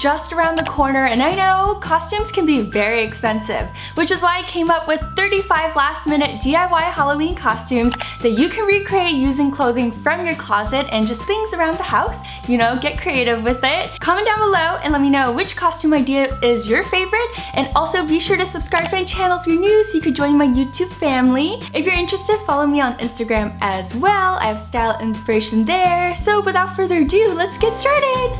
just around the corner, and I know costumes can be very expensive, which is why I came up with 35 last-minute DIY Halloween costumes that you can recreate using clothing from your closet and just things around the house. You know, get creative with it. Comment down below and let me know which costume idea is your favorite, and also be sure to subscribe to my channel if you're new so you could join my YouTube family. If you're interested, follow me on Instagram as well. I have style inspiration there. So without further ado, let's get started!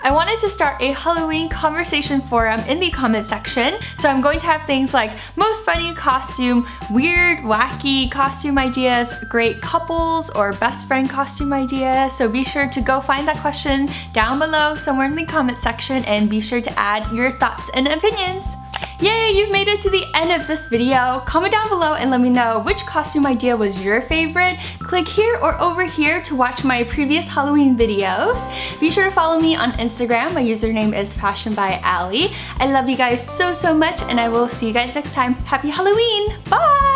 I wanted to start a Halloween conversation forum in the comment section, so I'm going to have things like most funny costume, weird, wacky costume ideas, great couples or best friend costume ideas, so be sure to go find that question down below somewhere in the comment section and be sure to add your thoughts and opinions. Yay, you've made it to the end of this video. Comment down below and let me know which costume idea was your favorite. Click here or over here to watch my previous Halloween videos. Be sure to follow me on Instagram. My username is fashionbyally. I love you guys so much and I will see you guys next time. Happy Halloween, bye!